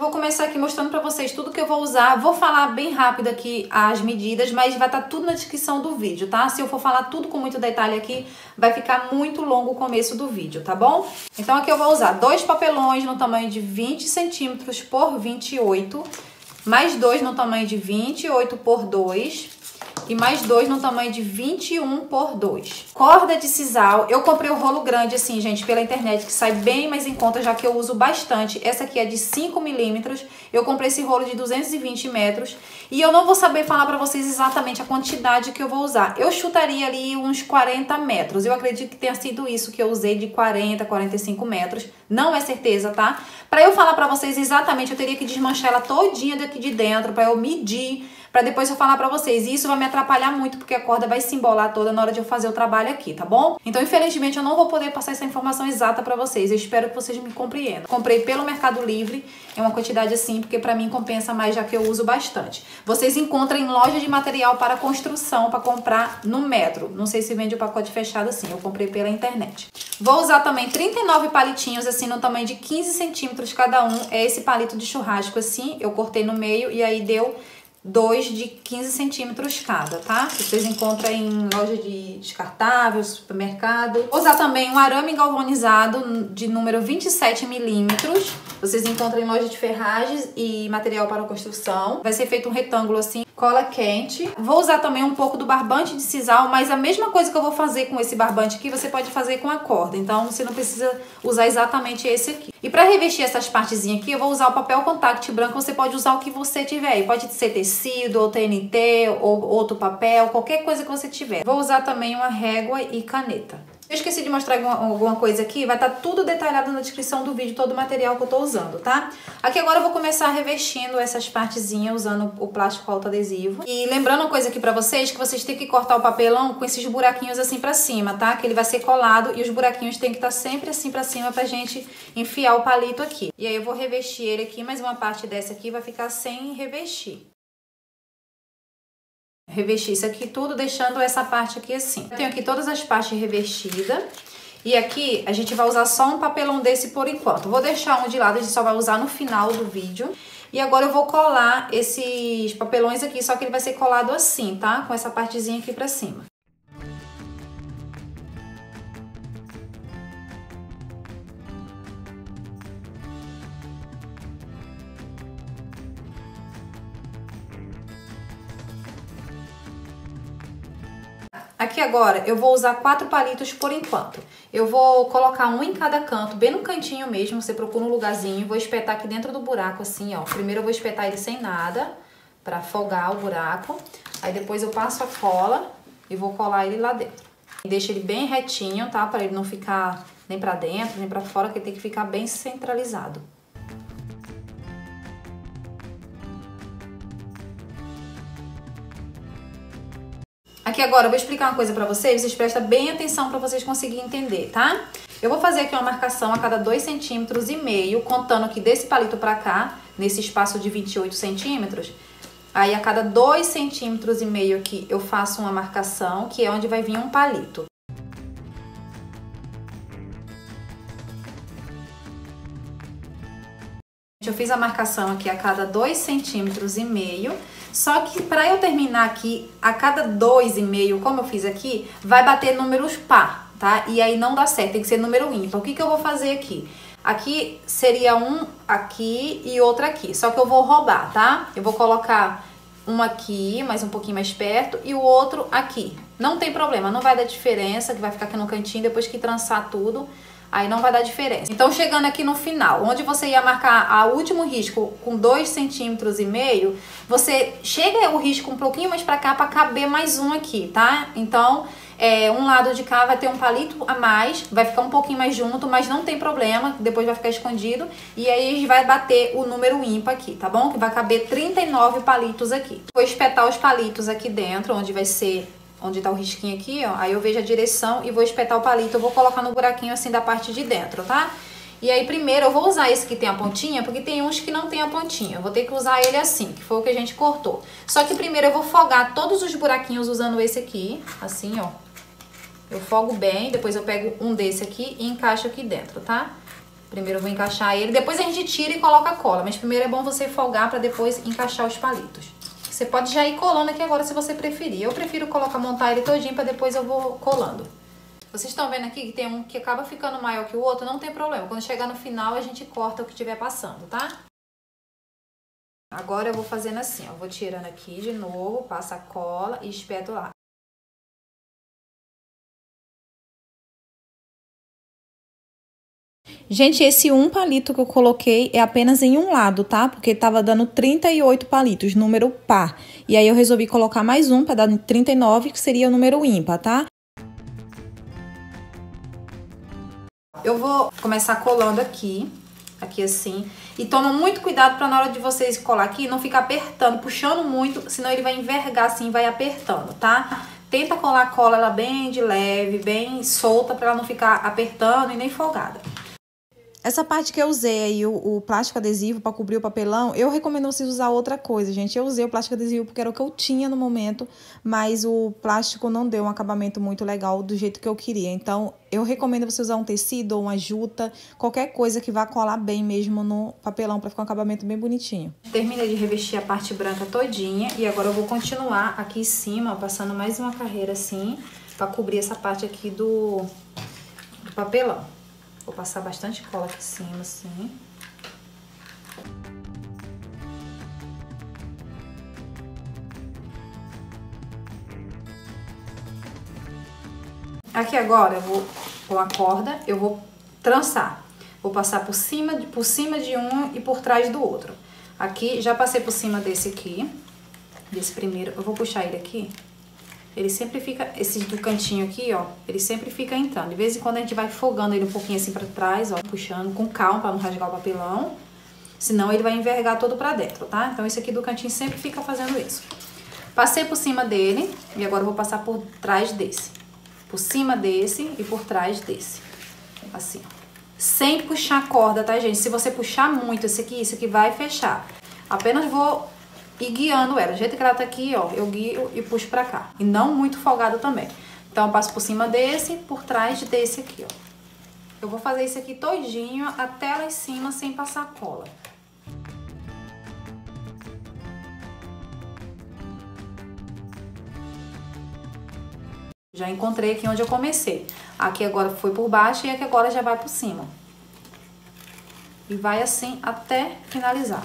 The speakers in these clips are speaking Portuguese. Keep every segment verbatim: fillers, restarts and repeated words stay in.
Vou começar aqui mostrando pra vocês tudo que eu vou usar. Vou falar bem rápido aqui as medidas, mas vai estar tudo na descrição do vídeo, tá? Se eu for falar tudo com muito detalhe aqui, vai ficar muito longo o começo do vídeo, tá bom? Então aqui eu vou usar dois papelões no tamanho de vinte centímetros por vinte e oito, mais dois no tamanho de vinte e oito por dois... e mais dois no tamanho de vinte e um por dois. Corda de sisal. Eu comprei o rolo grande, assim, gente, pela internet, que sai bem mais em conta, já que eu uso bastante. Essa aqui é de cinco milímetros. Eu comprei esse rolo de duzentos e vinte metros. E eu não vou saber falar pra vocês exatamente a quantidade que eu vou usar. Eu chutaria ali uns quarenta metros. Eu acredito que tenha sido isso que eu usei, de quarenta, quarenta e cinco metros. Não é certeza, tá? Pra eu falar pra vocês exatamente, eu teria que desmanchar ela todinha daqui de dentro, pra eu medir, pra depois eu falar pra vocês. E isso vai me atrapalhar muito, porque a corda vai se embolar toda na hora de eu fazer o trabalho aqui, tá bom? Então, infelizmente, eu não vou poder passar essa informação exata pra vocês. Eu espero que vocês me compreendam. Comprei pelo Mercado Livre. É uma quantidade assim, porque pra mim compensa mais, já que eu uso bastante. Vocês encontram em loja de material para construção, pra comprar no metro. Não sei se vende o pacote fechado assim. Eu comprei pela internet. Vou usar também trinta e nove palitinhos, assim, no tamanho de quinze centímetros cada um. É esse palito de churrasco, assim. Eu cortei no meio e aí deu dois de quinze centímetros cada, tá? Vocês encontram em loja de descartável, supermercado. Vou usar também um arame galvanizado de número vinte e sete milímetros. Vocês encontram em loja de ferragens e material para construção. Vai ser feito um retângulo assim, cola quente. Vou usar também um pouco do barbante de sisal, mas a mesma coisa que eu vou fazer com esse barbante aqui, você pode fazer com a corda. Então, você não precisa usar exatamente esse aqui. E pra revestir essas partezinhas aqui, eu vou usar o papel contact branco. Você pode usar o que você tiver aí. Pode ser tecido, ou T N T, ou outro papel, qualquer coisa que você tiver. Vou usar também uma régua e caneta. Eu esqueci de mostrar alguma coisa aqui, vai estar tudo detalhado na descrição do vídeo, todo o material que eu tô usando, tá? Aqui agora eu vou começar revestindo essas partezinhas, usando o plástico autoadesivo. E lembrando uma coisa aqui pra vocês, que vocês têm que cortar o papelão com esses buraquinhos assim pra cima, tá? Que ele vai ser colado e os buraquinhos tem que estar sempre assim pra cima pra gente enfiar o palito aqui. E aí eu vou revestir ele aqui, mas uma parte dessa aqui vai ficar sem revestir. Revestir isso aqui tudo, deixando essa parte aqui assim. Eu tenho aqui todas as partes revestidas. E aqui a gente vai usar só um papelão desse por enquanto. Vou deixar um de lado, a gente só vai usar no final do vídeo. E agora eu vou colar esses papelões aqui, só que ele vai ser colado assim, tá? Com essa partezinha aqui pra cima. Aqui agora eu vou usar quatro palitos por enquanto. Eu vou colocar um em cada canto, bem no cantinho mesmo, você procura um lugarzinho. Vou espetar aqui dentro do buraco assim, ó. Primeiro eu vou espetar ele sem nada, pra folgar o buraco. Aí depois eu passo a cola e vou colar ele lá dentro. Deixa ele bem retinho, tá? Pra ele não ficar nem pra dentro, nem pra fora, que ele tem que ficar bem centralizado. Aqui agora eu vou explicar uma coisa pra vocês, vocês prestem bem atenção pra vocês conseguirem entender, tá? Eu vou fazer aqui uma marcação a cada dois centímetros e meio, contando aqui desse palito pra cá, nesse espaço de vinte e oito centímetros. Aí a cada dois centímetros e meio aqui eu faço uma marcação, que é onde vai vir um palito. Eu fiz a marcação aqui a cada dois centímetros e meio, só que para eu terminar aqui a cada dois e meio, como eu fiz aqui, vai bater números par, tá? E aí não dá certo, tem que ser número ímpar. O que que eu vou fazer aqui? Aqui seria um aqui e outro aqui, só que eu vou roubar, tá? Eu vou colocar um aqui, mais um pouquinho mais perto, e o outro aqui. Não tem problema, não vai dar diferença, que vai ficar aqui no cantinho depois que trançar tudo. Aí não vai dar diferença. Então, chegando aqui no final, onde você ia marcar o último risco com dois centímetros e meio, você chega o risco um pouquinho mais pra cá pra caber mais um aqui, tá? Então, é, um lado de cá vai ter um palito a mais, vai ficar um pouquinho mais junto, mas não tem problema, depois vai ficar escondido. E aí, vai bater o número ímpar aqui, tá bom? Que vai caber trinta e nove palitos aqui. Vou espetar os palitos aqui dentro, onde vai ser... onde tá o risquinho aqui, ó, aí eu vejo a direção e vou espetar o palito, eu vou colocar no buraquinho assim da parte de dentro, tá? E aí primeiro eu vou usar esse que tem a pontinha, porque tem uns que não tem a pontinha, eu vou ter que usar ele assim, que foi o que a gente cortou. Só que primeiro eu vou folgar todos os buraquinhos usando esse aqui, assim, ó. Eu folgo bem, depois eu pego um desse aqui e encaixo aqui dentro, tá? Primeiro eu vou encaixar ele, depois a gente tira e coloca a cola. Mas primeiro é bom você folgar pra depois encaixar os palitos. Você pode já ir colando aqui agora se você preferir. Eu prefiro colocar, montar ele todinho pra depois eu vou colando. Vocês estão vendo aqui que tem um que acaba ficando maior que o outro, não tem problema. Quando chegar no final a gente corta o que estiver passando, tá? Agora eu vou fazendo assim, ó. Vou tirando aqui de novo, passo a cola e espeto lá. Gente, esse um palito que eu coloquei é apenas em um lado, tá? Porque tava dando trinta e oito palitos, número par. E aí eu resolvi colocar mais um pra dar trinta e nove, que seria o número ímpar, tá? Eu vou começar colando aqui, aqui assim. E toma muito cuidado pra na hora de vocês colar aqui, não ficar apertando, puxando muito, senão ele vai envergar assim, vai apertando, tá? Tenta colar a cola ela bem de leve, bem solta, pra ela não ficar apertando e nem folgada. Essa parte que eu usei aí, o, o plástico adesivo para cobrir o papelão, eu recomendo vocês usar outra coisa, gente. Eu usei o plástico adesivo porque era o que eu tinha no momento, mas o plástico não deu um acabamento muito legal do jeito que eu queria. Então, eu recomendo você usar um tecido ou uma juta, qualquer coisa que vá colar bem mesmo no papelão para ficar um acabamento bem bonitinho. Terminei de revestir a parte branca todinha e agora eu vou continuar aqui em cima, ó, passando mais uma carreira assim, para cobrir essa parte aqui do, do papelão. Vou passar bastante cola aqui em cima, assim. Aqui agora, eu vou, com a corda, eu vou trançar. Vou passar por cima, por cima de um e por trás do outro. Aqui, já passei por cima desse aqui, desse primeiro. Eu vou puxar ele aqui. Ele sempre fica, esse do cantinho aqui, ó, ele sempre fica entrando. De vez em quando a gente vai folgando ele um pouquinho assim pra trás, ó, puxando com calma pra não rasgar o papelão. Senão ele vai envergar todo pra dentro, tá? Então esse aqui do cantinho sempre fica fazendo isso. Passei por cima dele e agora eu vou passar por trás desse. Por cima desse e por trás desse. Assim, ó. Sem puxar a corda, tá, gente? Se você puxar muito esse aqui, isso aqui vai fechar. Apenas vou... e guiando ela, do jeito que ela tá aqui, ó, eu guio e puxo pra cá. E não muito folgado também. Então, eu passo por cima desse, por trás desse aqui, ó. Eu vou fazer isso aqui todinho, até lá em cima, sem passar cola. Já encontrei aqui onde eu comecei. Aqui agora foi por baixo e aqui agora já vai por cima. E vai assim até finalizar.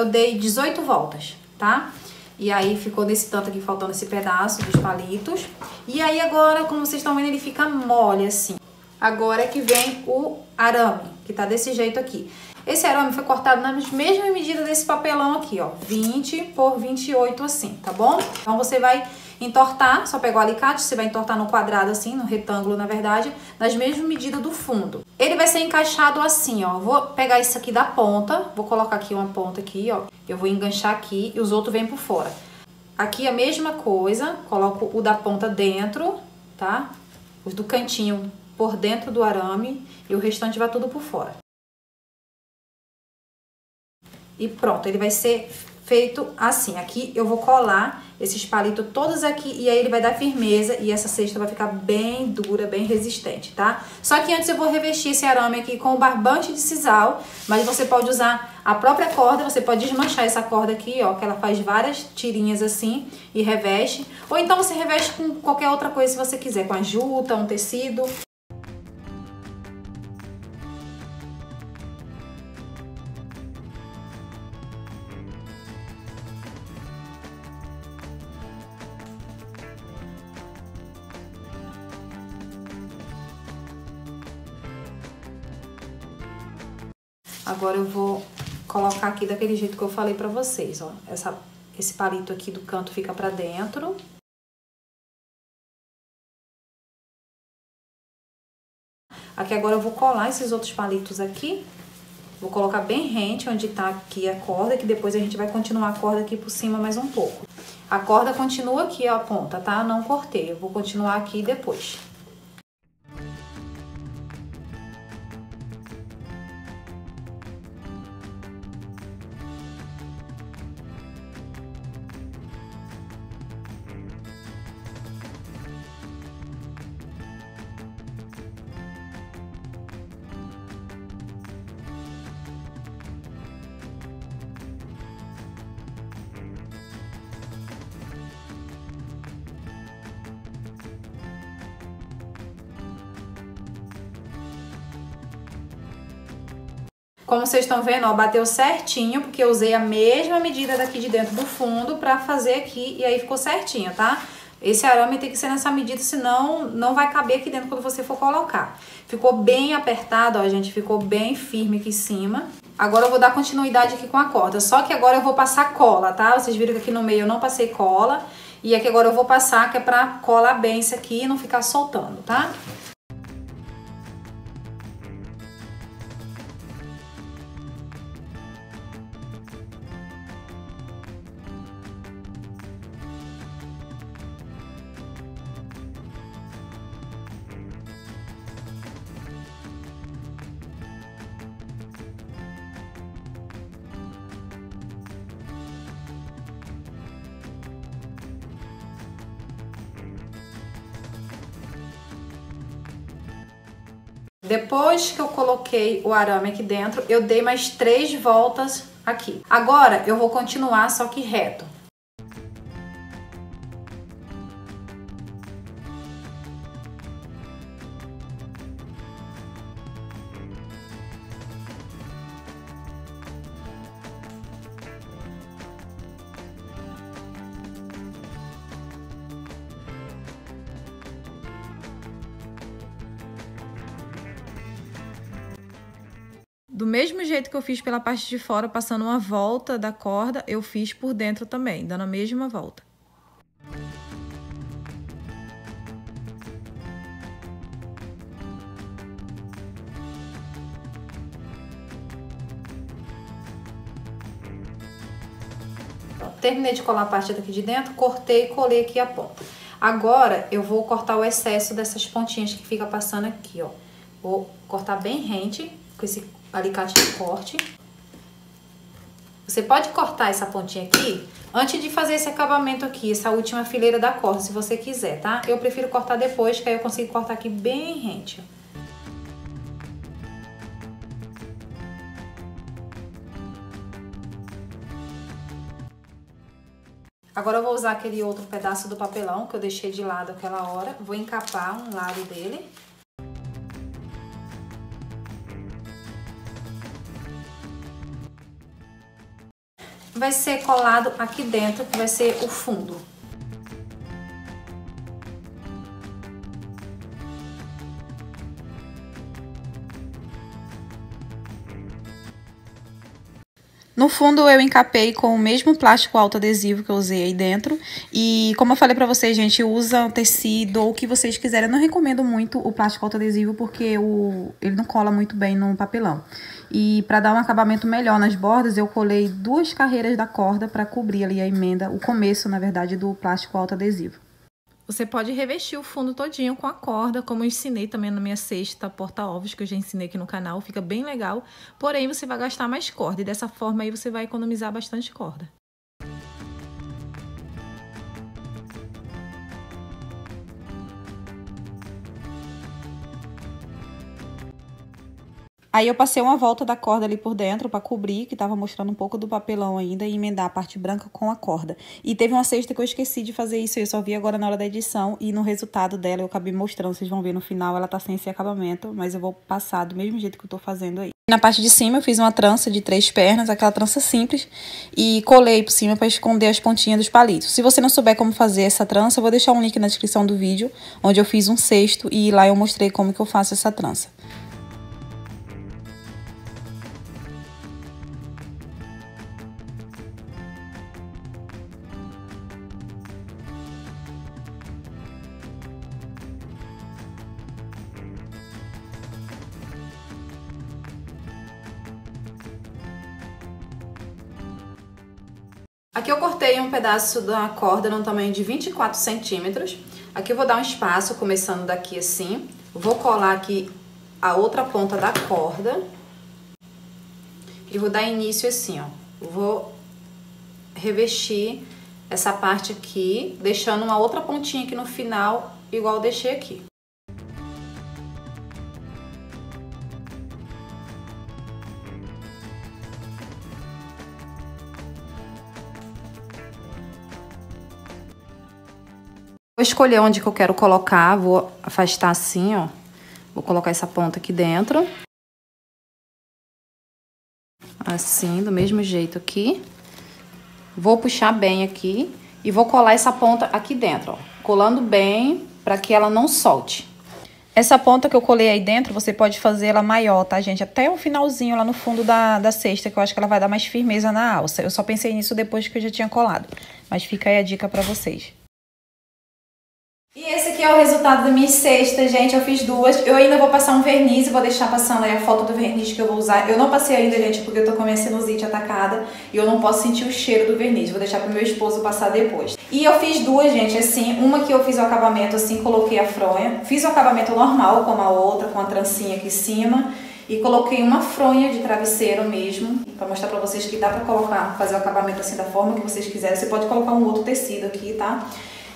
Eu dei dezoito voltas, tá? E aí ficou desse tanto aqui, faltando esse pedaço dos palitos. E aí agora, como vocês estão vendo, ele fica mole assim. Agora é que vem o arame, que tá desse jeito aqui. Esse arame foi cortado na mesma medida desse papelão aqui, ó. vinte por vinte e oito assim, tá bom? Então você vai entortar, só pegar o alicate, você vai entortar no quadrado assim, no retângulo na verdade, nas mesmas medidas do fundo. Ele vai ser encaixado assim, ó. Vou pegar isso aqui da ponta, vou colocar aqui uma ponta aqui, ó. Eu vou enganchar aqui e os outros vêm por fora. Aqui a mesma coisa, coloco o da ponta dentro, tá? Os do cantinho por dentro do arame e o restante vai tudo por fora. E pronto, ele vai ser feito assim. Aqui eu vou colar esses palitos todos aqui e aí ele vai dar firmeza e essa cesta vai ficar bem dura, bem resistente, tá? Só que antes eu vou revestir esse arame aqui com o barbante de sisal, mas você pode usar a própria corda, você pode desmanchar essa corda aqui, ó, que ela faz várias tirinhas assim e reveste. Ou então você reveste com qualquer outra coisa se você quiser, com a juta, um tecido... Agora eu vou colocar aqui daquele jeito que eu falei pra vocês, ó. Essa, esse palito aqui do canto fica pra dentro. Aqui agora eu vou colar esses outros palitos aqui. Vou colocar bem rente onde tá aqui a corda, que depois a gente vai continuar a corda aqui por cima mais um pouco. A corda continua aqui, ó, a ponta, tá? Não cortei, eu vou continuar aqui depois. Como vocês estão vendo, ó, bateu certinho, porque eu usei a mesma medida daqui de dentro do fundo pra fazer aqui, e aí ficou certinho, tá? Esse arame tem que ser nessa medida, senão não vai caber aqui dentro quando você for colocar. Ficou bem apertado, ó, gente, ficou bem firme aqui em cima. Agora eu vou dar continuidade aqui com a corda, só que agora eu vou passar cola, tá? Vocês viram que aqui no meio eu não passei cola, e aqui agora eu vou passar, que é pra colar bem isso aqui e não ficar soltando, tá? Depois que eu coloquei o arame aqui dentro, eu dei mais três voltas aqui. Agora, eu vou continuar, só que reto. Do mesmo jeito que eu fiz pela parte de fora, passando uma volta da corda, eu fiz por dentro também, dando a mesma volta. Pronto, terminei de colar a parte daqui de dentro, cortei e colei aqui a ponta. Agora, eu vou cortar o excesso dessas pontinhas que fica passando aqui, ó. Vou cortar bem rente com esse alicate de corte. Você pode cortar essa pontinha aqui antes de fazer esse acabamento aqui, essa última fileira da corda, se você quiser, tá? Eu prefiro cortar depois, que aí eu consigo cortar aqui bem rente. Agora eu vou usar aquele outro pedaço do papelão que eu deixei de lado aquela hora. Vou encapar um lado dele. Vai ser colado aqui dentro, que vai ser o fundo. No fundo eu encapei com o mesmo plástico autoadesivo que eu usei aí dentro. E como eu falei pra vocês, gente, usa o tecido ou o que vocês quiserem. Eu não recomendo muito o plástico autoadesivo porque o, ele não cola muito bem no papelão. E pra dar um acabamento melhor nas bordas, eu colei duas carreiras da corda pra cobrir ali a emenda, o começo, na verdade, do plástico autoadesivo. Você pode revestir o fundo todinho com a corda, como eu ensinei também na minha cesta porta-ovos, que eu já ensinei aqui no canal, fica bem legal. Porém, você vai gastar mais corda e dessa forma aí você vai economizar bastante corda. Aí eu passei uma volta da corda ali por dentro para cobrir, que tava mostrando um pouco do papelão ainda, e emendar a parte branca com a corda. E teve uma cesta que eu esqueci de fazer isso, eu só vi agora na hora da edição, e no resultado dela eu acabei mostrando, vocês vão ver no final, ela tá sem esse acabamento, mas eu vou passar do mesmo jeito que eu tô fazendo aí. Na parte de cima eu fiz uma trança de três pernas, aquela trança simples, e colei por cima para esconder as pontinhas dos palitos. Se você não souber como fazer essa trança, eu vou deixar um link na descrição do vídeo, onde eu fiz um cesto, e lá eu mostrei como que eu faço essa trança. Aqui eu cortei um pedaço da corda no tamanho de vinte e quatro centímetros. Aqui eu vou dar um espaço, começando daqui assim. Vou colar aqui a outra ponta da corda. E vou dar início assim, ó. Vou revestir essa parte aqui, deixando uma outra pontinha aqui no final, igual eu deixei aqui. Vou escolher onde que eu quero colocar, vou afastar assim, ó. Vou colocar essa ponta aqui dentro. Assim, do mesmo jeito aqui. Vou puxar bem aqui e vou colar essa ponta aqui dentro, ó. Colando bem para que ela não solte. Essa ponta que eu colei aí dentro, você pode fazer ela maior, tá, gente? Até o finalzinho lá no fundo da, da cesta, que eu acho que ela vai dar mais firmeza na alça. Eu só pensei nisso depois que eu já tinha colado. Mas fica aí a dica para vocês. E esse aqui é o resultado da minha cesta, gente. Eu fiz duas. Eu ainda vou passar um verniz e vou deixar passando aí a foto do verniz que eu vou usar. Eu não passei ainda, gente, porque eu tô com a minha sinusite atacada e eu não posso sentir o cheiro do verniz. Vou deixar pro meu esposo passar depois. E eu fiz duas, gente, assim. Uma que eu fiz o acabamento assim, coloquei a fronha. Fiz o acabamento normal, como a outra, com a trancinha aqui em cima. E coloquei uma fronha de travesseiro mesmo, pra mostrar pra vocês que dá pra colocar, fazer o acabamento assim da forma que vocês quiserem. Você pode colocar um outro tecido aqui, tá?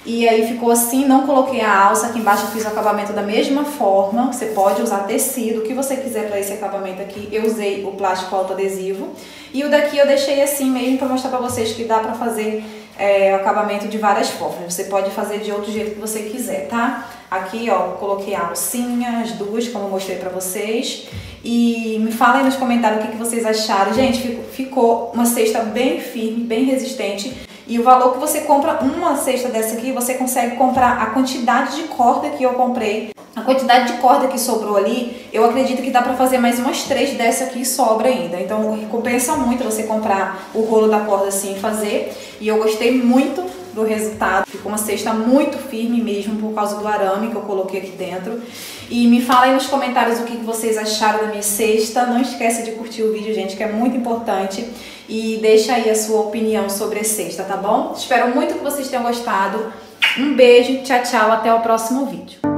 E aí ficou assim, não coloquei a alça, aqui embaixo eu fiz o acabamento da mesma forma, você pode usar tecido, o que você quiser para esse acabamento aqui, eu usei o plástico autoadesivo. E o daqui eu deixei assim mesmo para mostrar para vocês que dá para fazer é, o acabamento de várias formas, você pode fazer de outro jeito que você quiser, tá? Aqui, ó, coloquei a alcinha, as duas, como eu mostrei pra vocês. E me falem nos comentários o que, que vocês acharam. Gente, ficou uma cesta bem firme, bem resistente. E o valor que você compra uma cesta dessa aqui, você consegue comprar a quantidade de corda que eu comprei. A quantidade de corda que sobrou ali, eu acredito que dá pra fazer mais umas três dessa aqui e sobra ainda. Então, compensa muito você comprar o rolo da corda assim e fazer. E eu gostei muito do resultado. Ficou uma cesta muito firme mesmo por causa do arame que eu coloquei aqui dentro. E me fala aí nos comentários o que vocês acharam da minha cesta. Não esquece de curtir o vídeo, gente, que é muito importante. E deixa aí a sua opinião sobre a cesta, tá bom? Espero muito que vocês tenham gostado. Um beijo, tchau, tchau, até o próximo vídeo.